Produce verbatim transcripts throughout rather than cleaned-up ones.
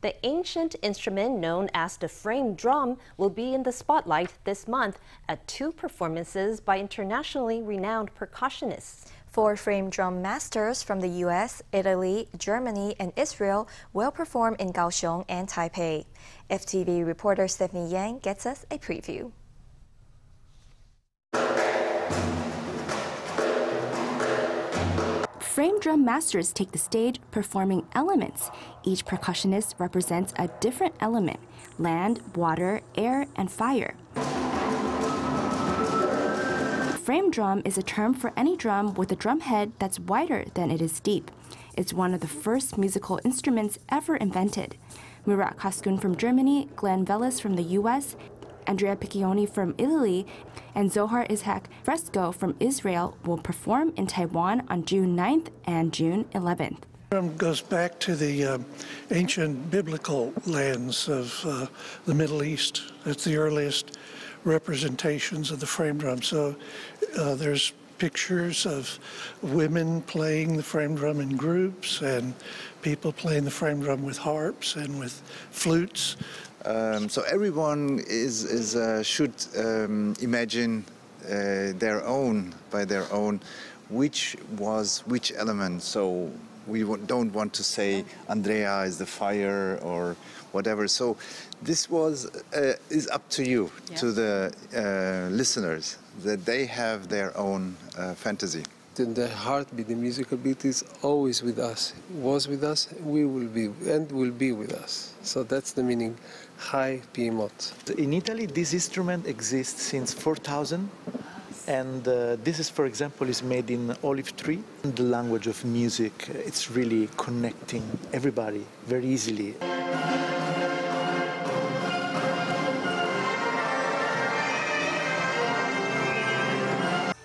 The ancient instrument known as the frame drum will be in the spotlight this month at two performances by internationally renowned percussionists. Four frame drum masters from the U S, Italy, Germany, and Israel will perform in Kaohsiung and Taipei. F T V reporter Stephanie Yang gets us a preview. Frame drum masters take the stage performing elements. Each percussionist represents a different element: land, water, air, and fire. Frame drum is a term for any drum with a drum head that's wider than it is deep. It's one of the first musical instruments ever invented. Murat Kaskun from Germany, Glenn Velis from the U S, Andrea Piccioni from Italy, and Zohar Izhak Fresco from Israel will perform in Taiwan on June ninth and June eleventh. It goes back to the uh, ancient biblical lands of uh, the Middle East. It's the earliest representations of the frame drum. So uh, there's pictures of women playing the frame drum in groups and people playing the frame drum with harps and with flutes. Um, so everyone is, is, uh, should um, imagine uh, their own, by their own, which was which element. So we don't want to say Andrea is the fire or whatever. So this was uh, is up to you, yeah. to the uh, listeners, that they have their own uh, fantasy. And the heartbeat, the musical beat, is always with us. Was with us, we will be, and will be with us. So that's the meaning. Chai Peimot. In Italy, this instrument exists since four thousand, and uh, this is, for example, is made in olive tree. In the language of music, it's really connecting everybody very easily.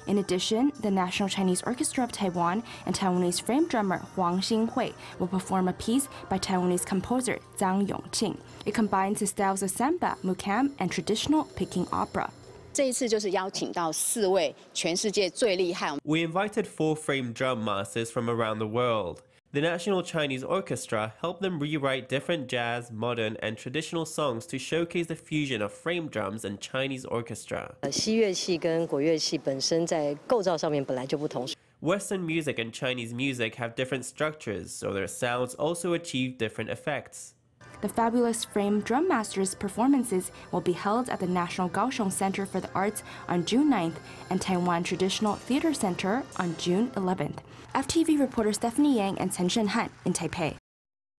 In addition, the National Chinese Orchestra of Taiwan and Taiwanese frame drummer Huang Hsin-hui will perform a piece by Taiwanese composer Chang Yung-chin. It combines the styles of samba, Muqam, and traditional Peking opera. We invited four frame drum masters from around the world. The National Chinese Orchestra helped them rewrite different jazz, modern, and traditional songs to showcase the fusion of frame drums and Chinese orchestra. Western music and Chinese music have different structures, so their sounds also achieve different effects. The fabulous frame drum masters' performances will be held at the National Kaohsiung Center for the Arts on June ninth and Taiwan Traditional Theater Center on June eleventh. F T V reporter Stephanie Yang and Chen Shenhan in Taipei.